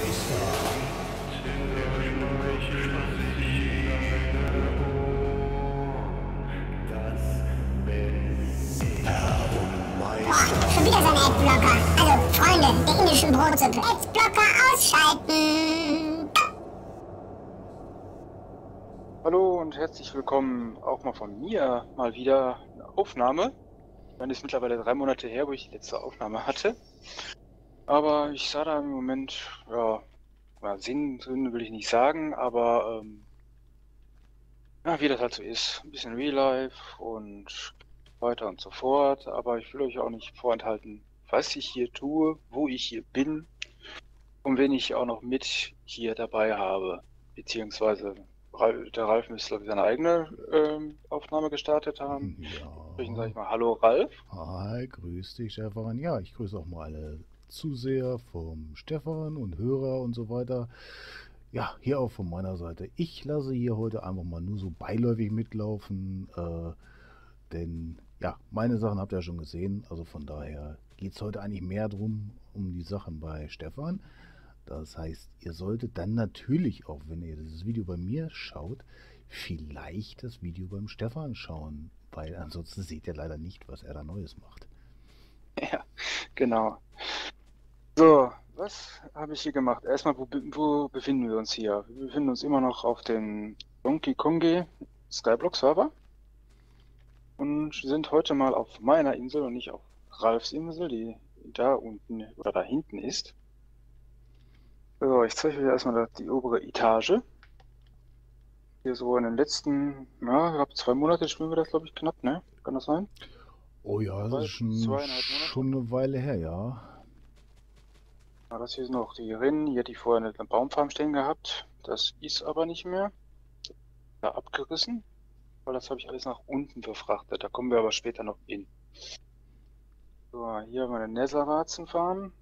Schon wieder so ein Adblocker. Also, Freunde der indischen Brotsuppe. Adblocker ausschalten. Hallo und herzlich willkommen auch mal von mir. Mal wieder eine Aufnahme. Dann ist mittlerweile 3 Monate her, wo ich die letzte Aufnahme hatte. Aber ich sah da im Moment, ja, Sinn will ich nicht sagen, aber ja, wie das halt so ist. Ein bisschen Real Life und weiter und so fort, aber ich will euch auch nicht vorenthalten, was ich hier tue, wo ich hier bin und wen ich auch noch mit hier dabei habe, beziehungsweise der Ralf müsste, glaube ich, seine eigene Aufnahme gestartet haben. Ja. Deswegen sage ich mal Hallo Ralf. Hi, grüß dich Stefan. Ja, ich grüße auch mal alle Zuseher vom Stefan und Hörer und so weiter. Ja, hier auch von meiner Seite. Ich lasse hier heute einfach mal nur so beiläufig mitlaufen, denn ja, meine Sachen habt ihr ja schon gesehen, also von daher geht es heute eigentlich mehr drum, um die Sachen bei Stefan. Das heißt, ihr solltet dann natürlich auch, wenn ihr dieses Video bei mir schaut, vielleicht das Video beim Stefan schauen, weil ansonsten seht ihr leider nicht, was er da Neues macht. Ja, genau. So, was habe ich hier gemacht? Erstmal, wo befinden wir uns hier? Wir befinden uns immer noch auf dem Donkey Kong Skyblock Server. Und sind heute mal auf meiner Insel und nicht auf Ralfs Insel, die da unten oder da hinten ist. So, ich zeige euch erstmal die obere Etage. Hier so in den letzten, ja, ich glaube 2 Monate spielen wir das, glaube ich, knapp, ne? Kann das sein? Oh ja, das ist schon eine Weile her, ja. Ja, das hier sind auch die Rinnen. Hier hatte ich vorher eine Baumfarm stehen gehabt. Das ist aber nicht mehr. Da abgerissen. Weil das habe ich alles nach unten verfrachtet. Da kommen wir aber später noch hin. So, hier haben wir eine Netherwarzenfarm.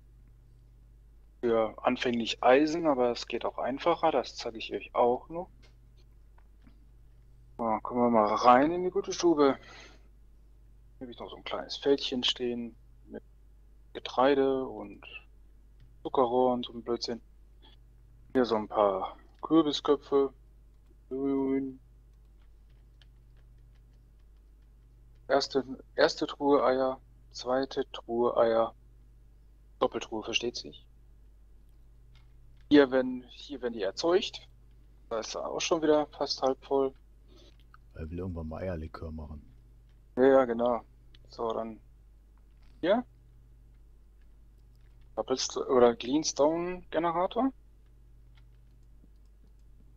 Für anfänglich Eisen, aber es geht auch einfacher. Das zeige ich euch auch noch. So, kommen wir mal rein in die gute Stube. Hier habe ich noch so ein kleines Feldchen stehen. Mit Getreide und Zuckerrohr und so ein Blödsinn. Hier so ein paar Kürbisköpfe. Grün. Erste Truhe Eier, zweite Truhe Eier, Doppeltruhe, versteht sich. Hier werden die erzeugt. Da ist er auch schon wieder fast halb voll. Er will irgendwann mal Eierlikör machen. Ja, genau. So, dann hier. Oder Greenstone Generator.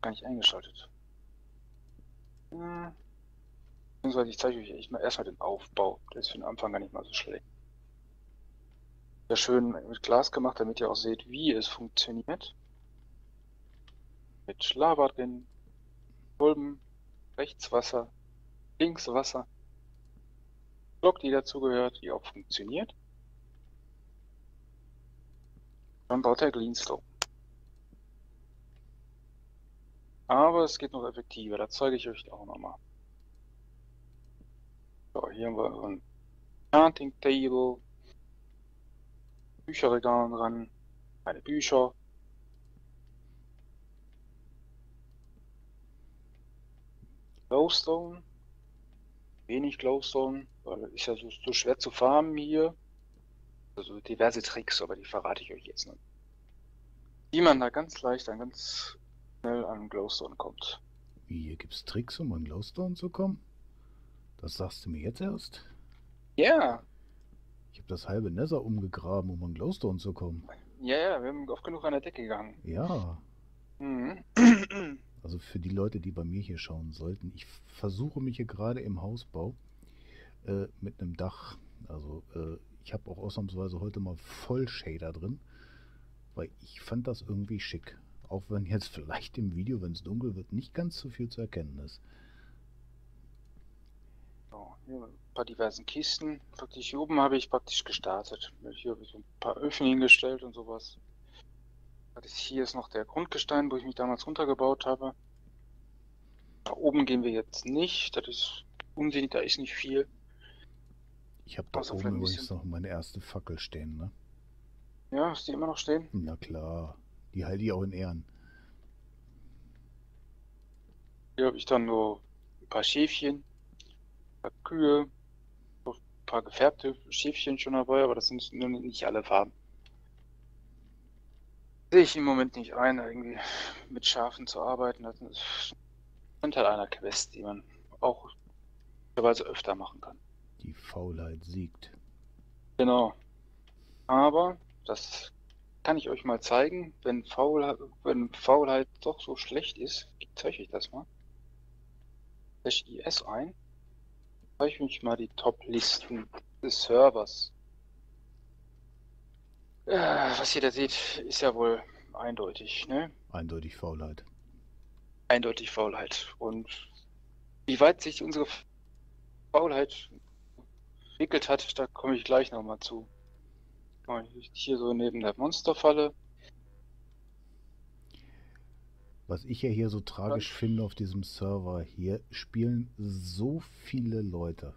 Gar nicht eingeschaltet. Hm. Beziehungsweise ich zeige euch erstmal den Aufbau. Der ist für den Anfang gar nicht mal so schlecht. Sehr schön mit Glas gemacht, damit ihr auch seht, wie es funktioniert. Mit Lava drin, Kolben, rechts Wasser, links Wasser. Block, die dazugehört, die auch funktioniert. Dann baut der Greenstone. Aber es geht noch effektiver, das zeige ich euch auch nochmal. So, hier haben wir ein Planting Table, Bücherregal dran, meine Bücher. Glowstone, wenig Glowstone, weil es ist ja so schwer zu farmen hier. Also diverse Tricks, aber die verrate ich euch jetzt nicht. Wie man da ganz leicht, dann ganz schnell an Glowstone kommt. Wie, hier gibt es Tricks, um an Glowstone zu kommen? Das sagst du mir jetzt erst? Ja. Yeah. Ich habe das halbe Nether umgegraben, um an Glowstone zu kommen. Ja, ja, wir haben oft genug an der Decke gegangen. Ja. Mhm. Also für die Leute, die bei mir hier schauen sollten, ich versuche mich hier gerade im Hausbau mit einem Dach. Also ich habe auch ausnahmsweise heute mal Vollshader drin, weil ich fand das irgendwie schick. Auch wenn jetzt vielleicht im Video, wenn es dunkel wird, nicht ganz so viel zu erkennen ist. Hier ein paar diversen Kisten. Praktisch hier oben habe ich praktisch gestartet. Hier habe ich so ein paar Öfen hingestellt und sowas. Hier ist noch der Grundgestein, wo ich mich damals runtergebaut habe. Da oben gehen wir jetzt nicht. Das ist unsinnig, da ist nicht viel. Ich habe da oben übrigens noch meine erste Fackel stehen, ne? Ja, ist die immer noch stehen? Na klar. Die halte ich auch in Ehren. Hier habe ich dann nur ein paar Schäfchen, ein paar Kühe, ein paar gefärbte Schäfchen schon dabei, aber das sind nicht alle Farben. Sehe ich im Moment nicht ein, irgendwie mit Schafen zu arbeiten. Das ist halt einer Quest, die man auch öfter machen kann. Die Faulheit siegt. Genau. Aber das kann ich euch mal zeigen. Wenn Faulheit doch so schlecht ist, zeige ich das mal. HIS ein. Zeige ich mich mal die Top-Listen des Servers. Was jeder sieht, ist ja wohl eindeutig, ne? Eindeutig Faulheit. Eindeutig Faulheit. Und wie weit sich unsere Faulheit entwickelt hat, da komme ich gleich nochmal zu. Hier so neben der Monsterfalle. Was ich ja hier so tragisch finde auf diesem Server, hier spielen so viele Leute.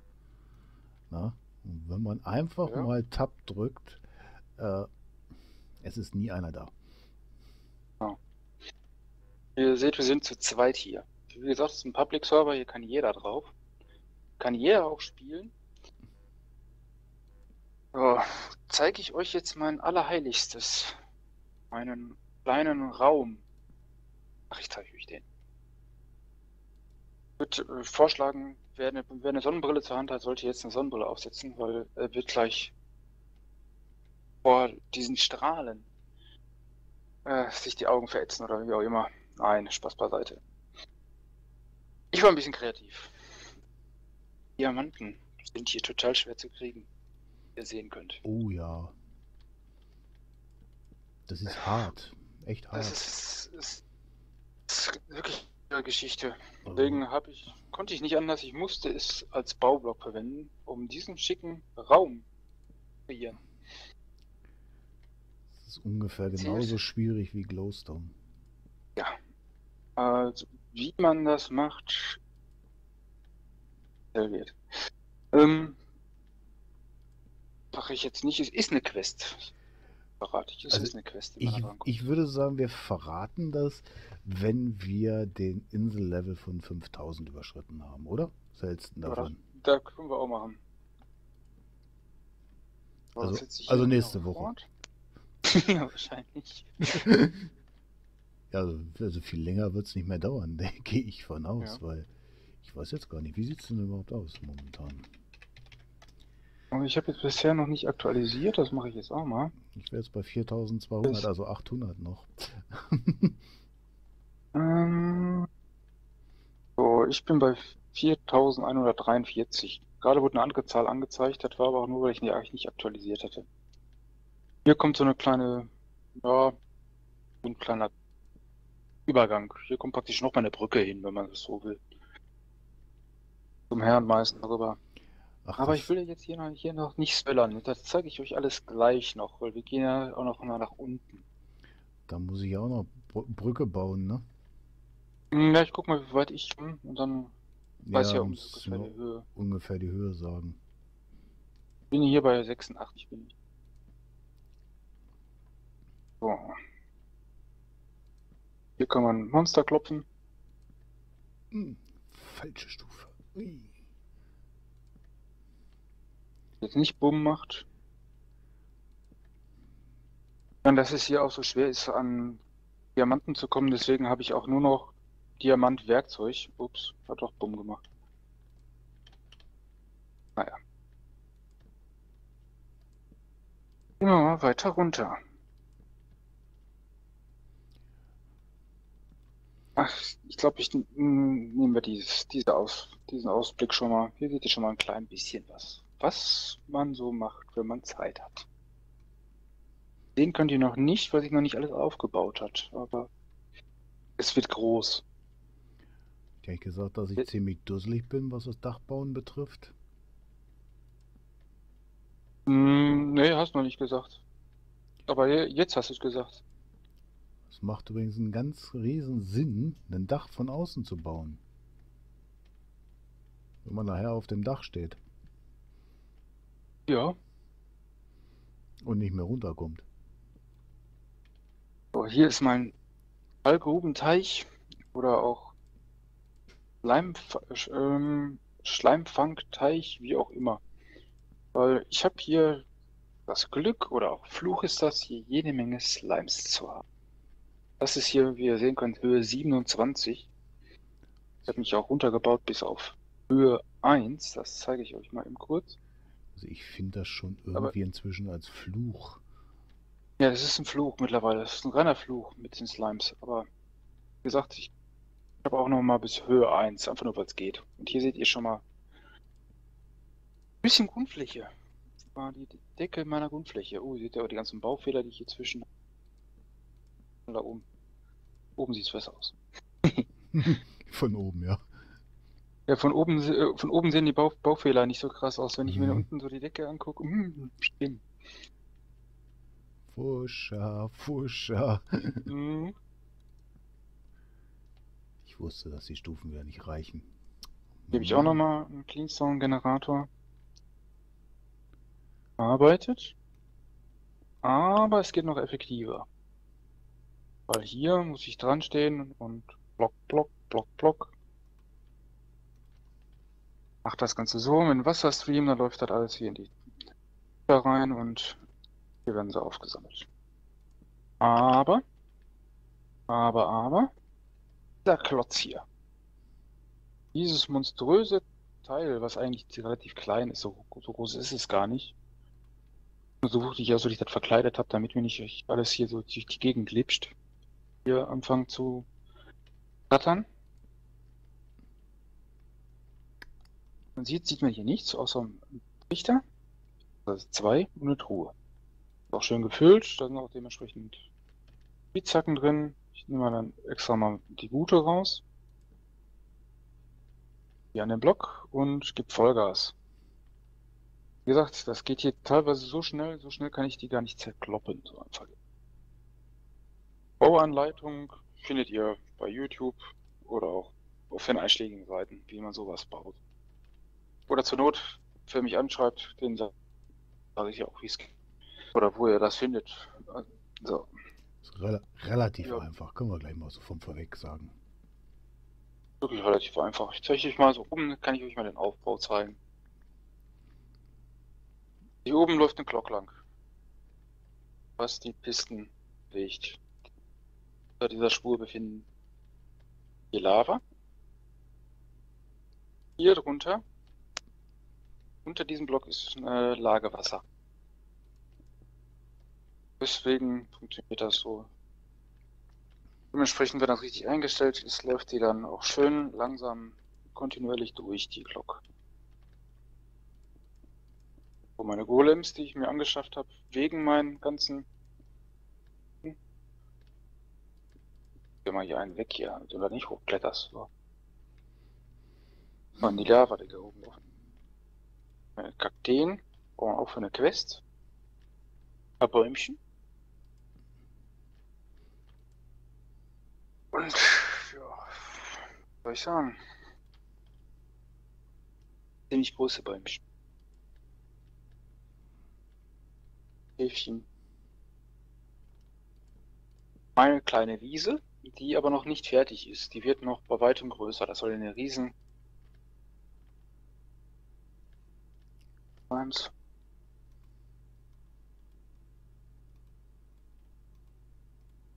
Na? Und wenn man einfach mal Tab drückt, es ist nie einer da. Ja. Ihr seht, wir sind zu zweit hier. Wie gesagt, es ist ein Public Server, hier kann jeder drauf. Kann jeder auch spielen. So, zeige ich euch jetzt mein Allerheiligstes. Meinen kleinen Raum. Ach, ich zeige euch den. Ich würde vorschlagen, wer eine Sonnenbrille zur Hand hat, sollte jetzt eine Sonnenbrille aufsetzen, weil er wird gleich vor diesen Strahlen sich die Augen verätzen oder wie auch immer. Nein, Spaß beiseite. Ich war ein bisschen kreativ. Diamanten sind hier total schwer zu kriegen, wie ihr sehen könnt. Oh ja. Das ist hart. Echt hart. Das ist wirklich eine Geschichte. Deswegen konnte ich nicht anders. Ich musste es als Baublock verwenden, um diesen schicken Raum zu kreieren. Ungefähr genauso schwierig wie Glowstone. Ja. Also, wie man das macht, wird. Mache ich jetzt nicht. Es ist eine Quest. Verrate ich. Es ist eine Quest. Ich würde sagen, wir verraten das, wenn wir den Insellevel von 5000 überschritten haben, oder? Selten davon. Da können wir auch machen. Also nächste Woche. Ja, wahrscheinlich. Ja, also viel länger wird es nicht mehr dauern, da gehe ich von aus, weil ich weiß jetzt gar nicht, wie sieht es denn überhaupt aus momentan? Aber ich habe jetzt bisher noch nicht aktualisiert, das mache ich jetzt auch mal. Ich wäre jetzt bei 4200, also 800 noch. So, ich bin bei 4143. Gerade wurde eine andere Zahl angezeigt, das war aber auch nur, weil ich die eigentlich nicht aktualisiert hatte. Hier kommt so eine kleine, ein kleiner Übergang. Hier kommt praktisch noch mal eine Brücke hin, wenn man das so will. Zum Herrenmeister rüber. Ach, aber ich will jetzt hier noch nicht spoilern. Das zeige ich euch alles gleich noch, weil wir gehen ja auch noch mal nach unten. Da muss ich auch noch Brücke bauen, ne? Ja, ich guck mal, wie weit ich bin und dann weiß ich ja ungefähr die Höhe. Ungefähr die Höhe sagen. Ich bin hier bei 86, bin ich. So. Hier kann man Monster klopfen. Falsche Stufe. Ui. Jetzt nicht Bumm macht. Und dass es hier auch so schwer ist, an Diamanten zu kommen, deswegen habe ich auch nur noch Diamantwerkzeug. Ups, hat doch Bumm gemacht. Naja. Immer weiter runter. Ach, ich glaube, nehmen wir diesen Ausblick schon mal. Hier seht ihr schon mal ein klein bisschen was man so macht, wenn man Zeit hat. Den könnt ihr noch nicht, weil sich noch nicht alles aufgebaut hat, aber es wird groß. Ich habe gesagt, dass ich ziemlich dusselig bin, was das Dachbauen betrifft. Nee, hast du noch nicht gesagt. Aber jetzt hast du es gesagt. Es macht übrigens einen ganz riesen Sinn, ein Dach von außen zu bauen. Wenn man nachher auf dem Dach steht. Ja. Und nicht mehr runterkommt. So, hier ist mein Kalkgrubenteich oder auch Schleimfangteich, wie auch immer. Weil ich habe hier das Glück oder auch Fluch ist das, hier jede Menge Slimes zu haben. Das ist hier, wie ihr sehen könnt, Höhe 27. Ich habe mich auch runtergebaut bis auf Höhe 1. Das zeige ich euch mal eben kurz. Also ich finde das schon irgendwie inzwischen als Fluch. Ja, das ist ein Fluch mittlerweile. Das ist ein reiner Fluch mit den Slimes. Aber wie gesagt, ich habe auch noch mal bis Höhe 1, einfach nur, weil es geht. Und hier seht ihr schon mal ein bisschen Grundfläche. Das war die Decke meiner Grundfläche. Oh, seht ihr auch die ganzen Baufehler, die ich hier zwischen habe. Da oben. Oben sieht es besser aus. Von oben, ja. Ja, von oben sehen die Baufehler nicht so krass aus, wenn ich mir da unten so die Decke angucke. Stimmt. Fuscha, Fuscha. Ich wusste, dass die Stufen wieder nicht reichen. Gebe ich auch nochmal einen Cleanstone-Generator. Arbeitet. Aber es geht noch effektiver. Weil hier muss ich dran stehen und Block, Block, Block, Block. Mach das Ganze so mit Wasserstream, dann läuft das alles hier in die da rein und hier werden sie aufgesammelt. Aber, der Klotz hier. Dieses monströse Teil, was eigentlich relativ klein ist, so groß ist es gar nicht. So wuchtig ich also, dass ich das verkleidet habe, damit mir nicht alles hier so durch die Gegend glitscht. Hier anfangen zu rattern. Man sieht man hier nichts, außer ein Trichter. Also 2 und eine Truhe. Ist auch schön gefüllt, da sind auch dementsprechend Spitzhacken drin. Ich nehme dann extra mal die gute raus. Hier an den Block und gebe Vollgas. Wie gesagt, das geht hier teilweise so schnell kann ich die gar nicht zerkloppen. So einfach. Bauanleitung findet ihr bei YouTube oder auch auf den einschlägigen Seiten, wie man sowas baut. Oder zur Not, wer mich anschreibt, den sage ich auch, wie es geht. Oder wo ihr das findet. So. Ist relativ einfach, können wir gleich mal so vom Vorweg sagen. Wirklich relativ einfach. Ich zeige euch mal so oben, kann ich euch mal den Aufbau zeigen. Hier oben läuft eine Glock lang, was die Pisten bewegt, die unter dieser Spur befinden. Hier Lava. Hier drunter, unter diesem Block ist eine Lage Wasser. Deswegen funktioniert das so. Dementsprechend, wenn das richtig eingestellt ist, läuft die dann auch schön langsam kontinuierlich durch die Glock. Und meine Golems, die ich mir angeschafft habe, wegen meinen ganzen... Geh mal hier einen weg hier, du da nicht hochkletterst. So. Und die Lava, die da oben offen. Meine Kakteen, brauchen wir auch für eine Quest. Ein Bäumchen. Und, ja, was soll ich sagen? Ziemlich große Bäumchen. Häfchen. Eine kleine Wiese, die aber noch nicht fertig ist. Die wird noch bei weitem größer. Das soll eine riesen...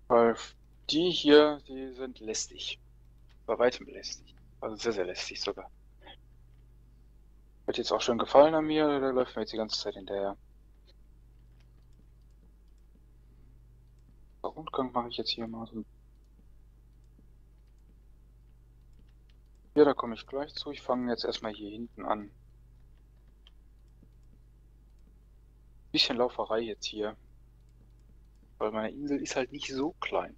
Weil die hier, die sind lästig. Bei weitem lästig. Also sehr, sehr lästig sogar. Wird jetzt auch schon gefallen an mir, da läuft mir jetzt die ganze Zeit hinterher. Rundgang mache ich jetzt hier mal so. Ja, da komme ich gleich zu. Ich fange jetzt erstmal hier hinten an. Bisschen Lauferei jetzt hier. Weil meine Insel ist halt nicht so klein.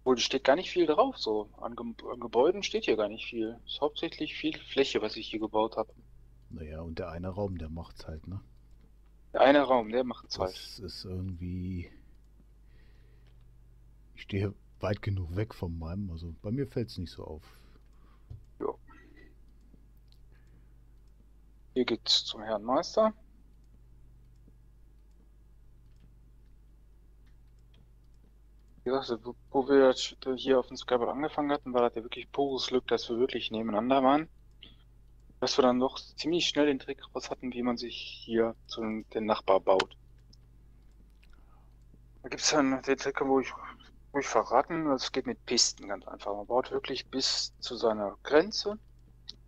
Obwohl, steht gar nicht viel drauf so. An Gebäuden steht hier gar nicht viel. Ist hauptsächlich viel Fläche, was ich hier gebaut habe. Naja, und der eine Raum, der macht's halt, ne? Der eine Raum, der macht's halt. Das ist irgendwie... Ich stehe weit genug weg von meinem, also bei mir fällt es nicht so auf. Ja. Hier geht's zum Herrn Meister. Wie gesagt, wo wir hier auf dem Skyblock angefangen hatten, war das ja wirklich pures Glück, dass wir wirklich nebeneinander waren. Dass wir dann doch ziemlich schnell den Trick raus hatten, wie man sich hier zu den Nachbar baut. Da gibt es dann den Trick, wo ich verraten, das geht mit Pisten ganz einfach. Man baut wirklich bis zu seiner Grenze.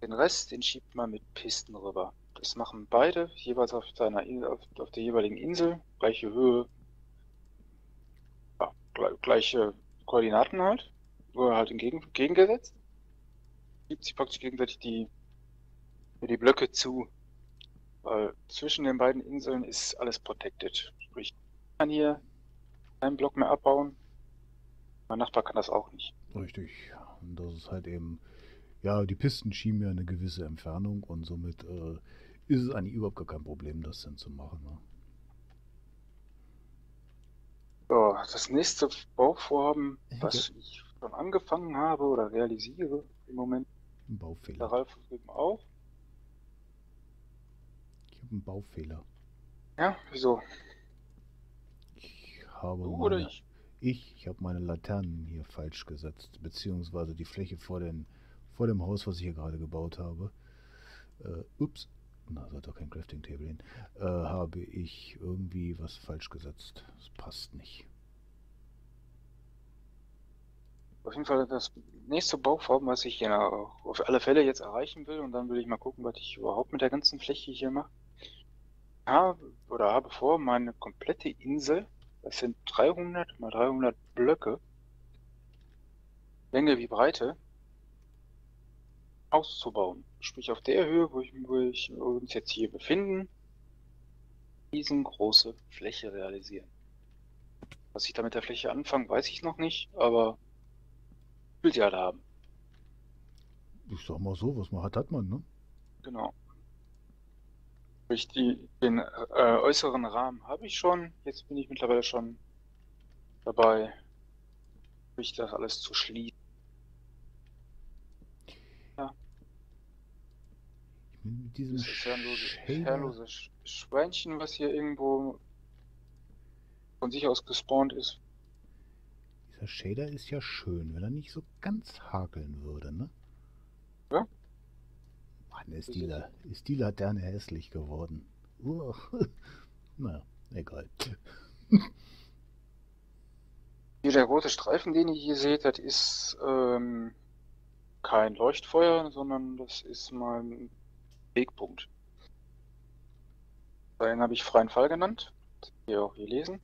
Den Rest, den schiebt man mit Pisten rüber. Das machen beide, jeweils auf der jeweiligen Insel, gleiche Höhe, ja, gleiche Koordinaten halt, oder halt entgegengesetzt. Schiebt sich praktisch gegenseitig die Blöcke zu, weil zwischen den beiden Inseln ist alles protected. Sprich, ich kann hier keinen Block mehr abbauen, mein Nachbar kann das auch nicht. Richtig, und das ist halt eben, ja, die Pisten schieben ja eine gewisse Entfernung und somit ist es eigentlich überhaupt gar kein Problem, das denn zu machen. Ne? So, das nächste Bauvorhaben, was ich schon angefangen habe oder realisiere im Moment, ein Baufehler. Der Ralf eben auch. Ein Baufehler. Ja, wieso? Ich habe ich habe meine Laternen hier falsch gesetzt, beziehungsweise die Fläche vor dem Haus, was ich hier gerade gebaut habe. Ups, na, sollte doch kein Crafting Table hin. Habe ich irgendwie was falsch gesetzt. Das passt nicht. Auf jeden Fall das nächste Bauvorhaben, was ich hier auf alle Fälle jetzt erreichen will, und dann will ich mal gucken, was ich überhaupt mit der ganzen Fläche hier mache. Habe vor, meine komplette Insel, das sind 300 mal 300 Blöcke, Länge wie Breite, auszubauen. Sprich auf der Höhe, wo ich uns jetzt hier befinden, riesengroße Fläche realisieren. Was ich da mit der Fläche anfange, weiß ich noch nicht, aber will sie alle haben. Ich sag mal so, was man hat, hat man, ne? Genau. Den äußeren Rahmen habe ich schon, jetzt bin ich mittlerweile schon dabei, das alles zu schließen. Ja. Ich bin mit diesem herrenlose Schweinchen, was hier irgendwo von sich aus gespawnt ist. Dieser Shader ist ja schön, wenn er nicht so ganz hakeln würde, ne? Ja. Mann, ist die Laterne hässlich geworden. Naja, egal. Hier der rote Streifen, den ihr hier seht, das ist kein Leuchtfeuer, sondern das ist mein Wegpunkt. Den habe ich freien Fall genannt. Das könnt ihr auch hier lesen.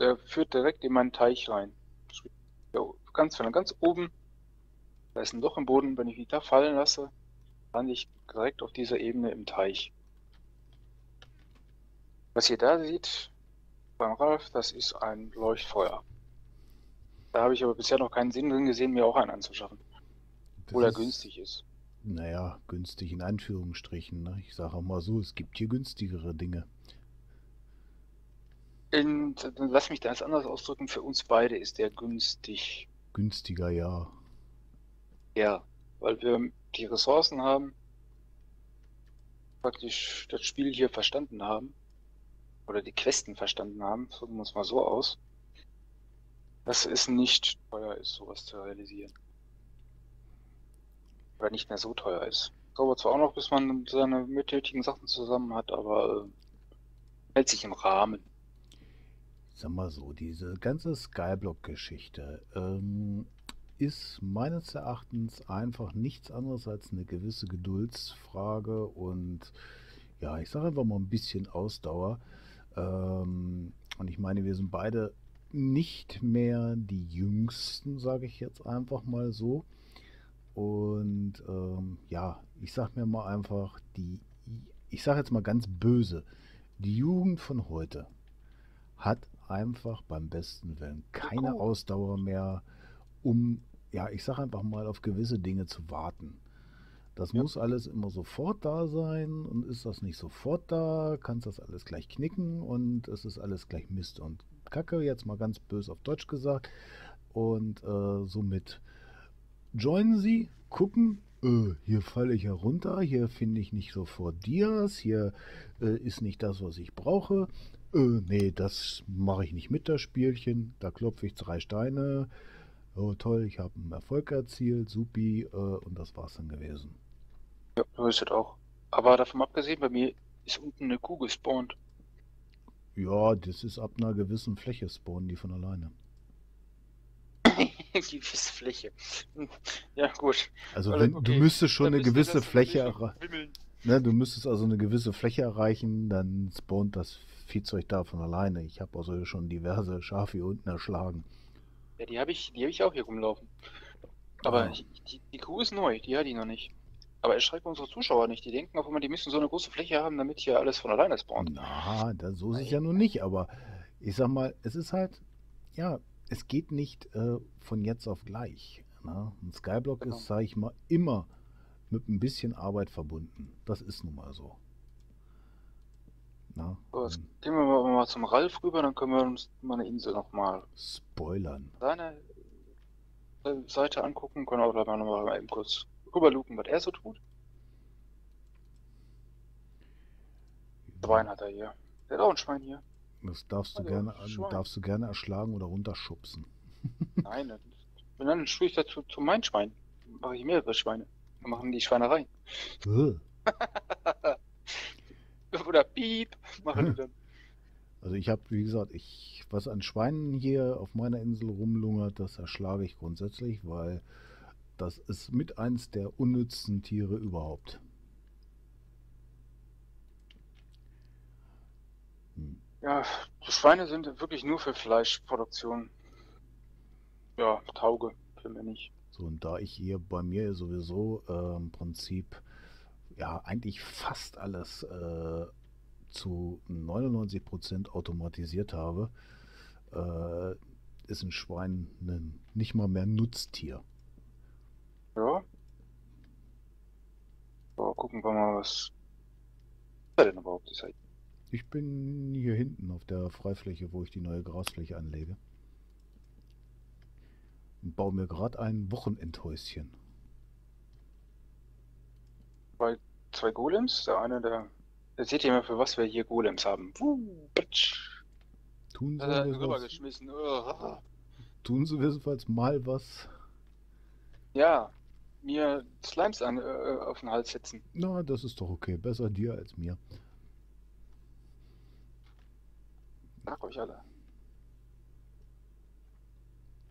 Der führt direkt in meinen Teich rein. Ganz oben. Da ist ein Loch im Boden, wenn ich mich da fallen lasse, lande ich direkt auf dieser Ebene im Teich. Was ihr da seht, beim Ralf, das ist ein Leuchtfeuer. Da habe ich aber bisher noch keinen Sinn drin gesehen, mir auch einen anzuschaffen. Obwohl er günstig ist. Naja, günstig in Anführungsstrichen. Ne? Ich sage auch mal so, es gibt hier günstigere Dinge. Lass mich das anders ausdrücken, für uns beide ist der günstig. Günstiger, ja. Ja, weil wir die Ressourcen haben, praktisch das Spiel hier verstanden haben, oder die Questen verstanden haben, drücken wir es mal so aus, dass es nicht teuer ist, sowas zu realisieren. Oder nicht mehr so teuer ist. Das dauert zwar auch noch, bis man seine nötigen Sachen zusammen hat, aber hält sich im Rahmen. Sag mal so, diese ganze Skyblock-Geschichte, ist meines Erachtens einfach nichts anderes als eine gewisse Geduldsfrage und ja, ich sage einfach mal ein bisschen Ausdauer. Und ich meine, wir sind beide nicht mehr die Jüngsten, sage ich jetzt einfach mal so. Und ja, ich sage mir mal einfach, ich sage jetzt mal ganz böse, die Jugend von heute hat einfach beim besten Willen keine Ausdauer mehr, um, ja, ich sage einfach mal, auf gewisse Dinge zu warten. Das muss alles immer sofort da sein, und ist das nicht sofort da, kannst das alles gleich knicken und es ist alles gleich Mist und Kacke, jetzt mal ganz böse auf Deutsch gesagt. Und somit joinen Sie, gucken, hier falle ich herunter, hier finde ich nicht sofort Dias, hier ist nicht das, was ich brauche. Nee, das mache ich nicht mit, das Spielchen. Da klopfe ich 3 Steine. Oh toll, ich habe einen Erfolg erzielt, supi, und das war's dann gewesen. Ja, so ist das auch. Aber davon abgesehen, bei mir ist unten eine Kuh gespawnt. Ja, das ist ab einer gewissen Fläche spawnen die von alleine. Gewisse Fläche. Ja, gut. Also wenn, okay. Du müsstest schon eine gewisse Fläche erreichen. Ne, du müsstest also eine gewisse Fläche erreichen, dann spawnt das Viehzeug da von alleine. Ich habe also schon diverse Schafe hier unten erschlagen. Ja, die hab ich auch hier rumlaufen. Aber die Kuh ist neu, die hat die noch nicht. Aber erschrecken unsere Zuschauer nicht. Die denken auch immer, die müssen so eine große Fläche haben, damit hier alles von alleine spawnt. Na, so sicher nun nicht. Aber ich sag mal, es ist halt, ja, es geht nicht von jetzt auf gleich. Ne? Ein Skyblock ist, sag ich mal, immer mit ein bisschen Arbeit verbunden. Das ist nun mal so. Na, so, jetzt gehen wir mal zum Ralf rüber, dann können wir uns meine Insel nochmal spoilern. Seine Seite angucken, können wir auch nochmal eben kurz rüberluken, was er so tut. Schwein hat er hier. Der hat auch ein Schwein hier. Das darfst du gerne erschlagen oder runterschubsen. Nein, dann tue ich dazu zu meinem Schwein. Dann mache ich mehrere Schweine. Dann machen die Schweinerei. Oder piep. Machen die dann. Also ich habe, wie gesagt, was an Schweinen hier auf meiner Insel rumlungert, das erschlage ich grundsätzlich, weil das ist mit eins der unnützen Tiere überhaupt. Ja, Schweine sind wirklich nur für Fleischproduktion. Ja, Tauge für mich nicht. So, und da ich hier bei mir sowieso im Prinzip ja eigentlich fast alles zu 99% automatisiert habe, ist ein Schwein nicht mal mehr ein Nutztier. Ja. So, gucken wir mal, was ist denn überhaupt die Seite? Ich bin hier hinten auf der Freifläche, wo ich die neue Grasfläche anlege. Und baue mir gerade ein Wochenendhäuschen. Bei 2 Golems, der eine, der seht ihr mal, für was wir hier Golems haben. Tun sie jedenfalls mal was. Ja, mir Slimes auf den Hals setzen. Na, das ist doch okay. Besser dir als mir. Sag euch alle.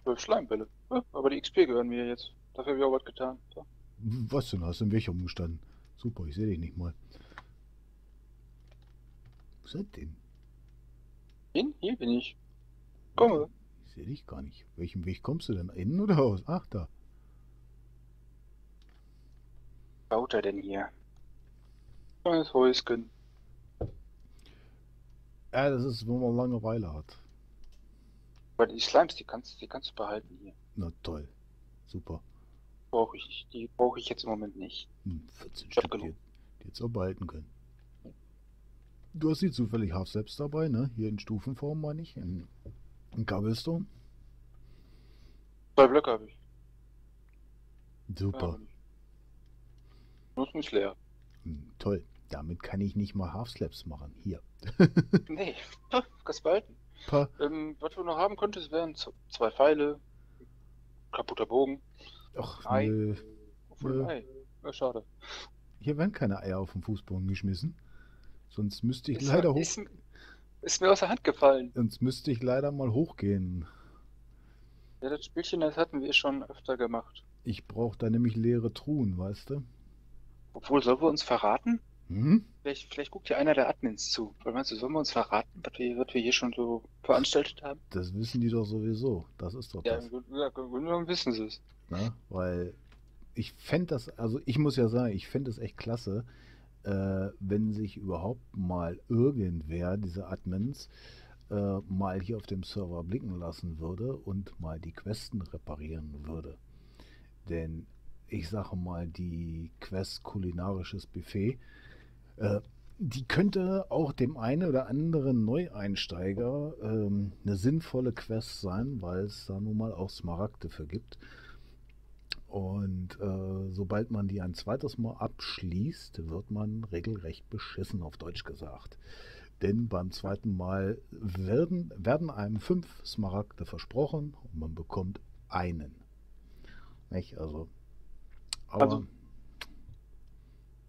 12 Schleimbälle. Ja, aber die XP gehören mir jetzt. Dafür habe ich auch was getan. So. Was denn? Hast du im Weg umgestanden? Super, ich sehe dich nicht mal. Wo seid denn? Hier bin ich. Komme. Ich sehe dich gar nicht. Welchen Weg kommst du denn? Innen oder aus? Ach, da. Was baut er denn hier? Neues Häuschen. Ja, das ist, wenn man Langeweile hat. Aber die Slimes, die kannst du behalten hier. Na toll. Super. Die brauche ich jetzt im Moment nicht. 14 Stück, die jetzt auch behalten können. Du hast sie zufällig half selbst dabei, ne? Hier in Stufenform, meine ich. In Cobblestone. 2 Blöcke habe ich. Super. Muss nicht leer. Toll. Damit kann ich nicht mal Half-Slaps machen. Hier. Nee, kannst behalten. Was wir noch haben könntest, wären 2 Pfeile, kaputter Bogen. Ach, Ei. Nö. Ei. Ja, schade. Hier werden keine Eier auf den Fußboden geschmissen. Sonst müsste ich leider hoch. Ist mir aus der Hand gefallen. Sonst müsste ich leider mal hochgehen. Ja, das Spielchen, das hatten wir schon öfter gemacht. Ich brauche da nämlich leere Truhen, weißt du? Obwohl, sollen wir uns verraten? Hm? Vielleicht guckt ja einer der Admins zu. Weil meinst du, sollen wir uns verraten, was wir hier schon so veranstaltet haben? Das wissen die doch sowieso. Das ist doch das. Ja, im Grunde genommen wissen sie es. Na, weil ich fände das, also ich muss ja sagen, ich fände es echt klasse, wenn sich überhaupt mal irgendwer, diese Admins, mal hier auf dem Server blicken lassen würde und mal die Questen reparieren würde. Denn ich sage mal, die Quest kulinarisches Buffet, die könnte auch dem einen oder anderen Neueinsteiger eine sinnvolle Quest sein, weil es da nun mal auch Smaragde für gibt. Und sobald man die ein zweites Mal abschließt, wird man regelrecht beschissen, auf Deutsch gesagt. Denn beim zweiten Mal werden einem 5 Smaragde versprochen und man bekommt einen. Nicht? Also, aber,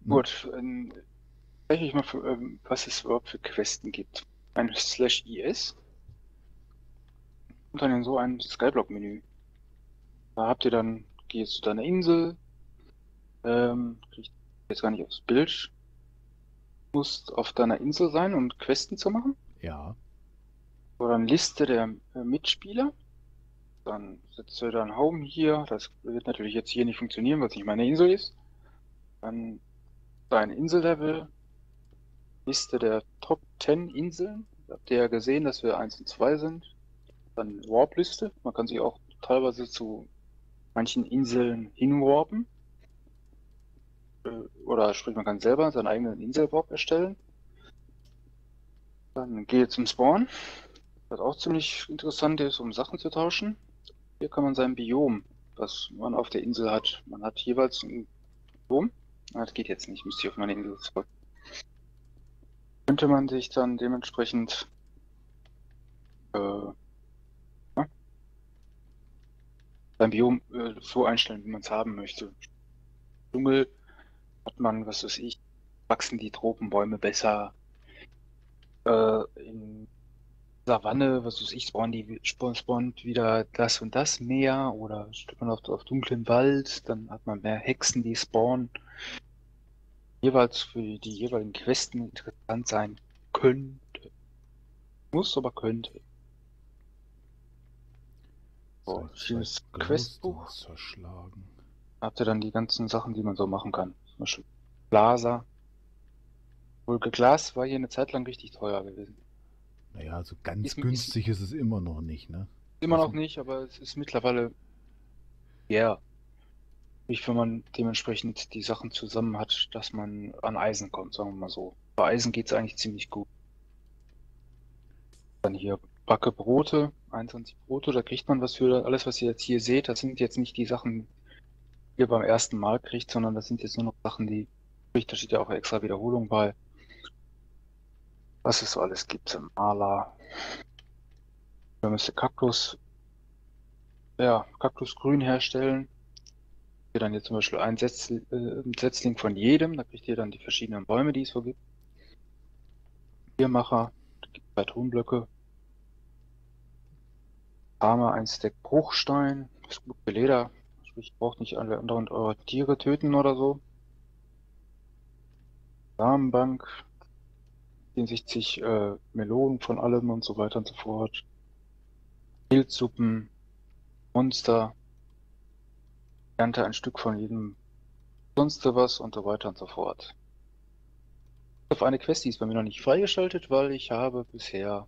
gut, spreche ich mal, was es überhaupt für Questen gibt. Ein /is und dann in so ein Skyblock-Menü. Da habt ihr dann, gehst zu deiner Insel, kriegst jetzt gar nicht aufs Bild. Musst auf deiner Insel sein, um Questen zu machen. Ja. So, dann Liste der Mitspieler. Dann setzt du deinen Hauben hier. Das wird natürlich jetzt hier nicht funktionieren, weil es nicht meine Insel ist. Dann dein Insellevel. Liste der Top 10 Inseln. Habt ihr ja gesehen, dass wir 1 und 2 sind. Dann Warp-Liste. Man kann sich auch teilweise zu manchen Inseln hinwarpen. Oder sprich, man kann selber seinen eigenen Inselwarp erstellen. Dann gehe zum Spawn, was auch ziemlich interessant ist, um Sachen zu tauschen. Hier kann man sein Biom, was man auf der Insel hat. Man hat jeweils ein Biom. Das geht jetzt nicht, müsste ich auf meine Insel zurück. Könnte man sich dann dementsprechend sein Biom so einstellen, wie man es haben möchte. Dschungel hat man, was weiß ich, wachsen die Tropenbäume besser, in Savanne, was weiß ich, spawnt wieder das und das mehr, oder steht man auf dunklen Wald, dann hat man mehr Hexen, die spawnen, jeweils für die jeweiligen Questen interessant sein könnte. Muss, aber könnte. So, hier ist das Questbuch. Habt ihr dann die ganzen Sachen, die man so machen kann. Zum Beispiel Glaser. Vulke Glas war hier eine Zeit lang richtig teuer gewesen. Naja, also ganz günstig ist es immer noch nicht, ne? Immer noch nicht, aber es ist mittlerweile... Ja. Nicht, wenn man dementsprechend die Sachen zusammen hat, dass man an Eisen kommt, sagen wir mal so. Bei Eisen geht es eigentlich ziemlich gut. Dann hier Backe Brote, 21 Brote, da kriegt man was für alles, was ihr jetzt hier seht. Das sind jetzt nicht die Sachen... ihr beim ersten Mal kriegt, sondern das sind jetzt nur noch Sachen, die, da steht ja auch eine extra Wiederholung bei. Was es so alles gibt, im Maler. Da müsst ihr Kaktus, ja, Kaktusgrün herstellen. Hier dann jetzt zum Beispiel ein Setzling von jedem, da kriegt ihr dann die verschiedenen Bäume, die es so gibt. Biermacher, da gibt es 2 Tonblöcke. Arme, 1 Stack Bruchstein, das gute Leder. Ich brauche nicht alle anderen eure Tiere töten oder so. Samenbank, 64 Melonen von allem und so weiter und so fort. Pilzsuppen, Monster, ernte ein Stück von jedem, sonst was und so weiter und so fort. Auf eine Quest, die ist bei mir noch nicht freigeschaltet, weil ich habe bisher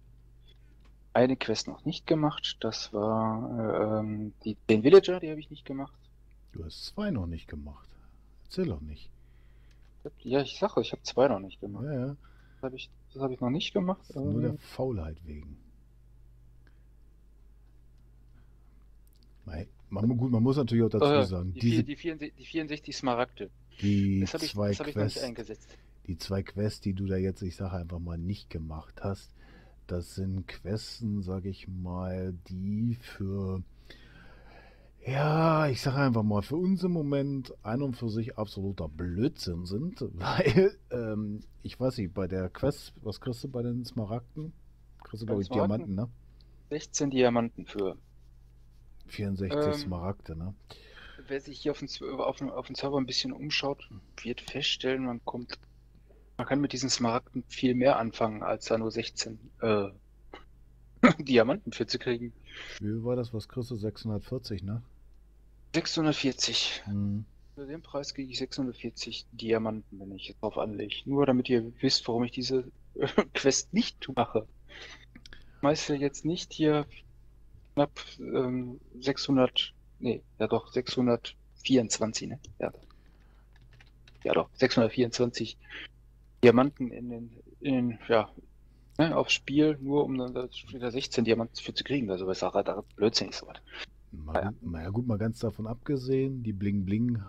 eine Quest noch nicht gemacht, das war den Villager, die habe ich nicht gemacht. Du hast 2 noch nicht gemacht. Erzähl doch nicht. Ja, ich sage, ich habe 2 noch nicht gemacht. Ja, ja. Das hab ich noch nicht gemacht. Das ist nur der Faulheit wegen. Man muss natürlich auch dazu sagen, die 64 Smaragde. Das habe ich noch nicht eingesetzt. Die 2 Quests, die du da jetzt, ich sage einfach mal, nicht gemacht hast, das sind Questen, sage ich mal, die für, ja, ich sage einfach mal, für uns im Moment ein und für sich absoluter Blödsinn sind, weil, ich weiß nicht, bei der Quest, was kriegst du bei den Smaragden? Kriegst du, glaube ich, Diamanten, ne? 16 Diamanten für 64 Smaragde, ne? Wer sich hier auf dem Server ein bisschen umschaut, wird feststellen, man kann mit diesen Smaragden viel mehr anfangen, als da nur 16 Diamanten für zu kriegen. Wie war das, was kriegst du? 640, ne? 640. Hm. Für den Preis kriege ich 640 Diamanten, wenn ich jetzt drauf anlege. Nur damit ihr wisst, warum ich diese Quest nicht mache. Ich schmeiße jetzt nicht hier knapp 600, nee, ja doch, 624, ne? Ja, ja doch, 624 Diamanten aufs Spiel, nur um dann wieder 16 Diamanten für zu kriegen. Also, was auch da blödsinnig so was. Na gut, mal ganz davon abgesehen, die Bling Bling,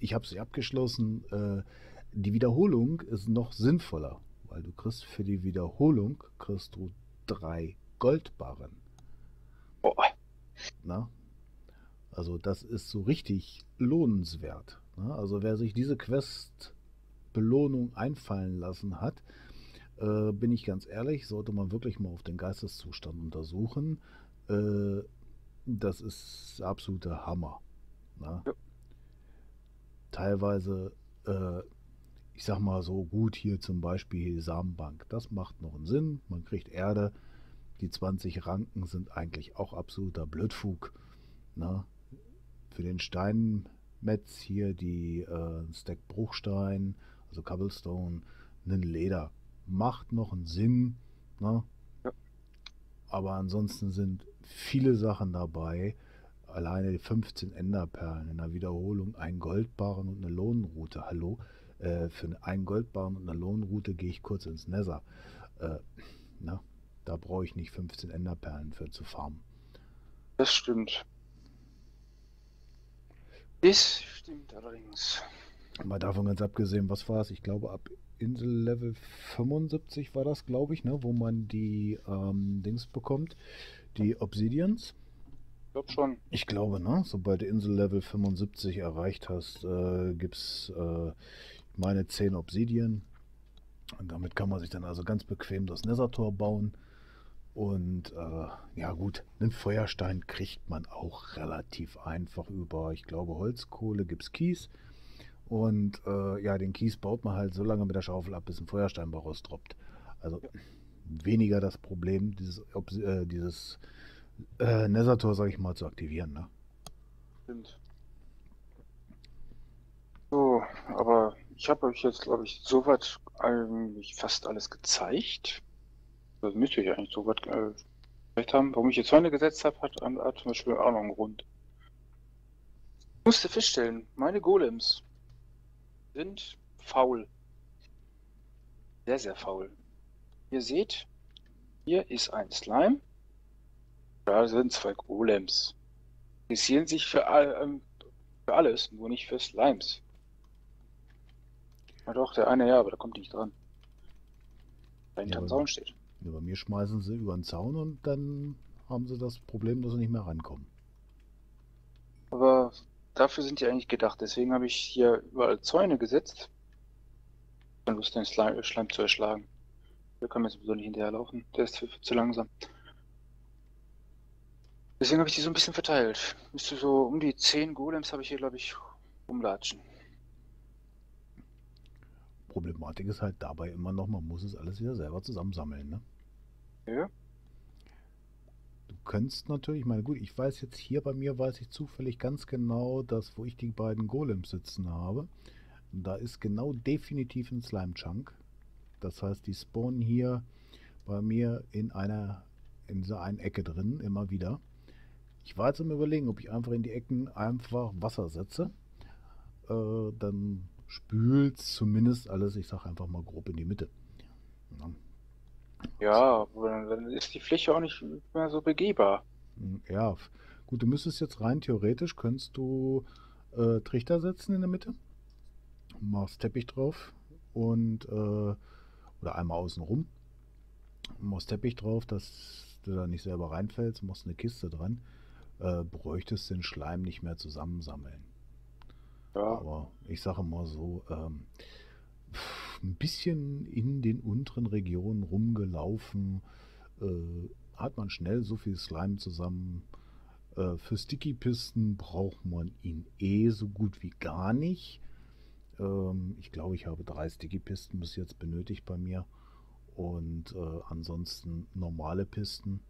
ich habe sie abgeschlossen. Die Wiederholung ist noch sinnvoller. weil du kriegst für die Wiederholung kriegst du 3 Goldbarren. Oh. Na? Also das ist so richtig lohnenswert. Na? Also wer sich diese Quest-Belohnung einfallen lassen hat, bin ich ganz ehrlich, sollte man wirklich mal auf den Geisteszustand untersuchen. Das ist absoluter Hammer. Na? Ja. Teilweise, ich sag mal so gut, hier zum Beispiel Samenbank, das macht noch einen Sinn, man kriegt Erde, die 20 Ranken sind eigentlich auch absoluter Blödfug. Na? Für den Steinmetz hier die Stack Bruchstein, also Cobblestone, einen Leder, macht noch einen Sinn. Na? Ja. Aber ansonsten sind viele Sachen dabei, alleine 15 Enderperlen, in der Wiederholung ein Goldbarren und eine Lohnrute. Hallo, für einen Goldbarren und eine Lohnrute gehe ich kurz ins Nether. Na, da brauche ich nicht 15 Enderperlen für zu farmen. Das stimmt. Das stimmt allerdings. Mal davon ganz abgesehen, was war es? Ich glaube, ab Insel Level 75 war das, glaube ich, ne, wo man die Dings bekommt, die Obsidians. Schon. Ich glaube, ne? Sobald du Insel Level 75 erreicht hast, gibt es meine 10 Obsidien. Und damit kann man sich dann also ganz bequem das Nether-Tor bauen. Und ja gut, einen Feuerstein kriegt man auch relativ einfach über, ich glaube, Holzkohle, gibt es Kies. Und ja, den Kies baut man halt so lange mit der Schaufel ab, bis ein Feuerstein daraus droppt. Also weniger das Problem, dieses Nether-Tor, sag ich mal, zu aktivieren, ne? Stimmt. So, aber ich habe euch jetzt, glaube ich, soweit eigentlich fast alles gezeigt. Das müsste ich eigentlich soweit gezeigt haben. Warum ich jetzt Zäune gesetzt habe, hat zum Beispiel auch noch einen Grund. Ich musste feststellen, meine Golems sind faul. Sehr, sehr faul. Ihr seht, hier ist ein Slime. Da sind 2 Golems. Die interessieren sich für alles, nur nicht für Slimes. Na doch, der eine ja, aber da kommt nicht dran. Da hinter dem Zaun steht. Ja, bei mir schmeißen sie über den Zaun und dann haben sie das Problem, dass sie nicht mehr rankommen. Aber dafür sind die eigentlich gedacht. Deswegen habe ich hier überall Zäune gesetzt. Dann muss den Schleim zu erschlagen. Wir können jetzt sowieso nicht hinterherlaufen. Der ist zu langsam. Deswegen habe ich die so ein bisschen verteilt. Müsste so um die 10 Golems habe ich hier, glaube ich, rumlatschen. Problematik ist halt dabei immer noch, man muss es alles wieder selber zusammensammeln, ne? Ja. Du könntest natürlich, ich meine, gut, ich weiß jetzt hier bei mir, weiß ich zufällig ganz genau, dass wo ich die beiden Golems sitzen habe, da ist genau definitiv ein Slime-Chunk. Das heißt, die spawnen hier bei mir in so einer Ecke drin, immer wieder. Ich war jetzt am Überlegen, ob ich einfach in die Ecken einfach Wasser setze. Dann spült zumindest alles, ich sage einfach mal grob in die Mitte. Ja, ja, aber dann ist die Fläche auch nicht mehr so begehbar. Ja, gut, du müsstest jetzt rein theoretisch, könntest du Trichter setzen in der Mitte, machst Teppich drauf und oder einmal außen rum, machst Teppich drauf, dass du da nicht selber reinfällst, machst eine Kiste dran. Bräuchtest den Schleim nicht mehr zusammensammeln. Ja. Aber ich sage mal so, ein bisschen in den unteren Regionen rumgelaufen, hat man schnell so viel Slime zusammen. Für Sticky-Pisten braucht man ihn eh so gut wie gar nicht. Ich glaube, ich habe 3 Sticky-Pisten bis jetzt benötigt bei mir. Und ansonsten normale Pisten.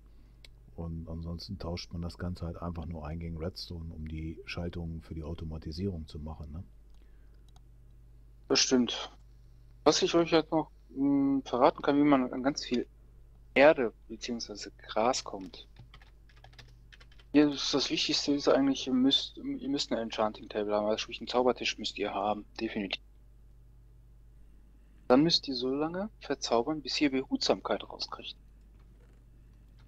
Und ansonsten tauscht man das Ganze halt einfach nur ein gegen Redstone, um die Schaltungen für die Automatisierung zu machen. Ne? Das stimmt. Was ich euch halt noch verraten kann, wie man an ganz viel Erde bzw. Gras kommt. Hier ist das Wichtigste ist eigentlich, ihr müsst eine Enchanting Table haben, also sprich einen Zaubertisch müsst ihr haben, definitiv. Dann müsst ihr so lange verzaubern, bis ihr Behutsamkeit rauskriegt.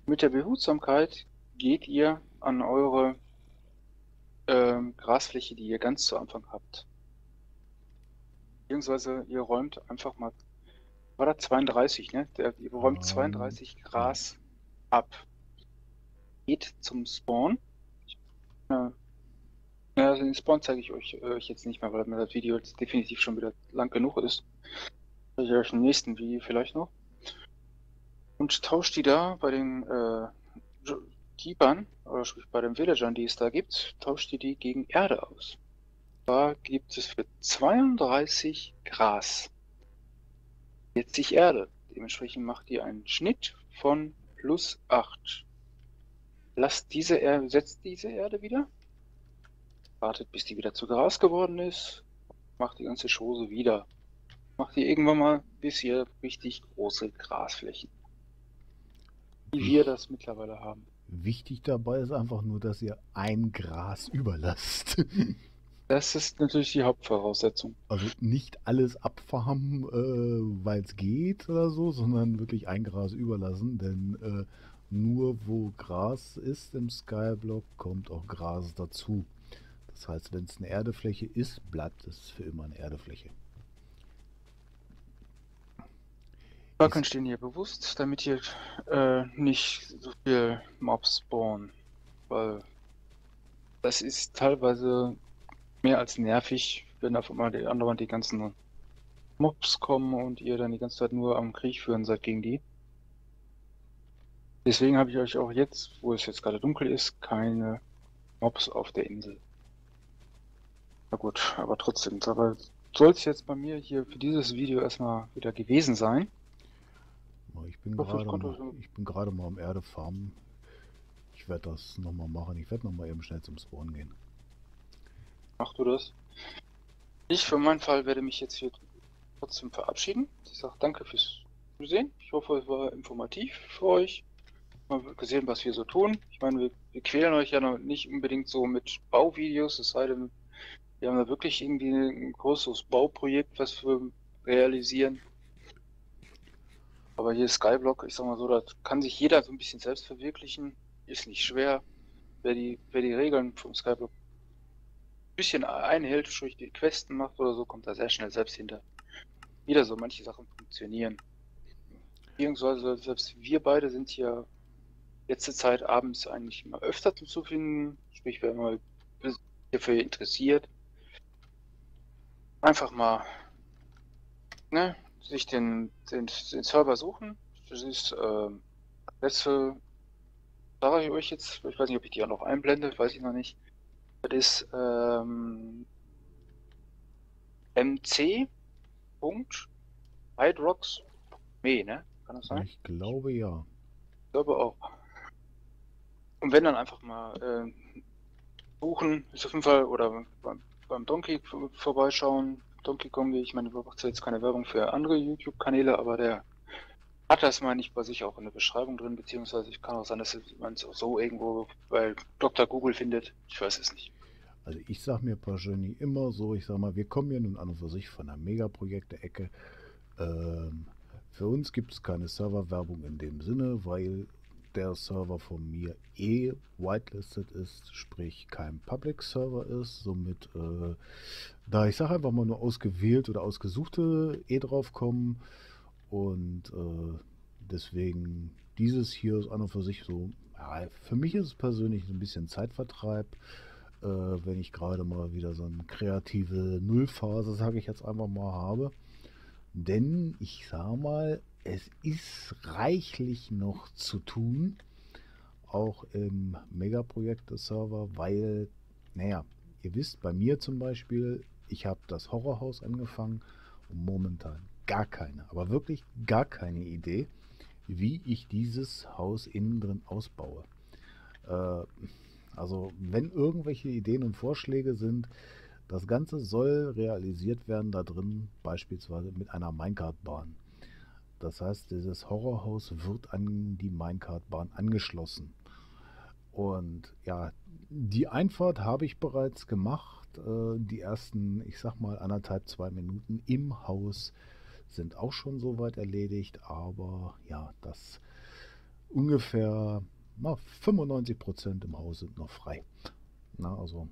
Mit der Behutsamkeit geht ihr an eure Grasfläche, die ihr ganz zu Anfang habt. Beziehungsweise ihr räumt einfach mal war das 32, ne? Ihr räumt 32 Gras ab. Geht zum Spawn. Ja, also den Spawn zeige ich euch jetzt nicht mehr, weil mir das Video jetzt definitiv schon wieder lang genug ist. Ich euch im nächsten Video vielleicht noch. Und tauscht die da bei den Keepern, oder sprich bei den Villagern, die es da gibt, tauscht die gegen Erde aus. Da gibt es für 32 Gras 40 Erde. Dementsprechend macht ihr einen Schnitt von plus 8. Lasst diese Erde, setzt diese Erde wieder. Wartet, bis die wieder zu Gras geworden ist. Macht die ganze Chose wieder. Macht ihr irgendwann mal bis hier richtig große Grasflächen, wie wir das mittlerweile haben. Wichtig dabei ist einfach nur, dass ihr ein Gras überlasst. Das ist natürlich die Hauptvoraussetzung. Also nicht alles abfarmen, weil es geht oder so, sondern wirklich ein Gras überlassen, denn nur wo Gras ist im Skyblock, kommt auch Gras dazu. Das heißt, wenn es eine Erdefläche ist, bleibt es für immer eine Erdefläche. Backen stehen hier bewusst, damit hier nicht so viel Mobs spawnen, weil das ist teilweise mehr als nervig, wenn auf einmal die ganzen Mobs kommen und ihr dann die ganze Zeit nur am Krieg führen seid gegen die. Deswegen habe ich euch auch jetzt, wo es jetzt gerade dunkel ist, keine Mobs auf der Insel. Na gut, aber trotzdem, dabei soll es jetzt bei mir hier für dieses Video erstmal wieder gewesen sein. Ich bin gerade mal am Erde farmen. Ich werde das nochmal machen. Ich werde nochmal eben schnell zum Spawn gehen. Mach du das. Ich für meinen Fall werde mich jetzt hier trotzdem verabschieden. Ich sage danke fürs Zusehen. Ich hoffe, es war informativ für euch. Man wird gesehen, was wir so tun. Ich meine, wir quälen euch ja noch nicht unbedingt so mit Bauvideos. Es sei denn, wir haben da wirklich irgendwie ein großes Bauprojekt, was wir realisieren. Aber hier Skyblock, ich sag mal so, da kann sich jeder so ein bisschen selbst verwirklichen. Ist nicht schwer. Wer die Regeln vom Skyblock ein bisschen einhält, sprich die Questen macht oder so, kommt da sehr schnell selbst hinter. Wieder so manche Sachen funktionieren. Beziehungsweise selbst wir beide sind hier letzte Zeit abends eigentlich immer öfter zu finden. Sprich, wer mal hierfür interessiert, einfach mal, ne, sich den Server suchen. Das ist letzte, sage ich euch jetzt, ich weiß nicht, ob ich die auch noch einblende, weiß ich noch nicht. Das ist mc.hydrox.me, ne? Kann das sein? Ich glaube ja. Ich glaube auch. Und wenn dann einfach mal suchen, ist auf jeden Fall, oder beim Donkey vorbeischauen. Donkey Kong, ich meine, wir machen jetzt keine Werbung für andere YouTube-Kanäle, aber der hat das, meine ich, bei sich auch in der Beschreibung drin, beziehungsweise ich kann auch sein, dass man es auch so irgendwo bei Dr. Google findet. Ich weiß es nicht. Also ich sag mir persönlich immer so, ich sag mal, wir kommen ja nun an und für sich von einer Megaprojekte-Ecke. Für uns gibt es keine Serverwerbung in dem Sinne, weil der Server von mir eh whitelisted ist, sprich kein Public Server ist, somit da ich sage einfach mal nur ausgewählt oder ausgesuchte drauf kommen und deswegen dieses hier ist an und für sich so, ja, für mich ist es persönlich ein bisschen Zeitvertreib, wenn ich gerade mal wieder so eine kreative Nullphase, sage ich jetzt einfach mal, habe, denn ich sage mal, es ist reichlich noch zu tun, auch im Megaprojekte-Server, weil, naja, ihr wisst, bei mir zum Beispiel, ich habe das Horrorhaus angefangen und momentan gar keine, aber wirklich gar keine Idee, wie ich dieses Haus innen drin ausbaue. Also, wenn irgendwelche Ideen und Vorschläge sind, das Ganze soll realisiert werden da drin, beispielsweise mit einer Minecart-Bahn. Das heißt, dieses Horrorhaus wird an die Minecart-Bahn angeschlossen. Und ja, die Einfahrt habe ich bereits gemacht. Die ersten, ich sag mal, 1,5, 2 Minuten im Haus sind auch schon soweit erledigt. Aber ja, das ungefähr 95% im Haus sind noch frei. Na, also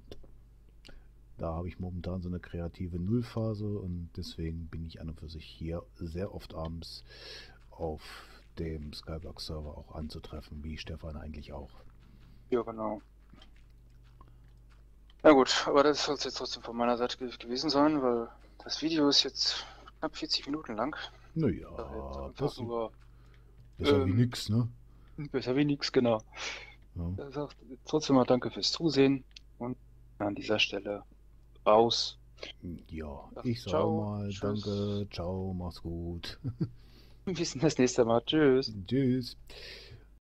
Da habe ich momentan so eine kreative Nullphase und deswegen bin ich an und für sich hier sehr oft abends auf dem Skyblock Server auch anzutreffen, wie Stefan eigentlich auch. Ja, genau. Ja gut, aber das soll es jetzt trotzdem von meiner Seite gewesen sein, weil das Video ist jetzt knapp 40 Minuten lang. Naja, das war besser wie nix, ne? Besser wie nix, genau. Ja. Sagt, trotzdem mal danke fürs Zusehen und an dieser Stelle raus. Ja, ich sage mal tschüss. Danke, ciao, mach's gut. Bis das nächste Mal, tschüss. Tschüss.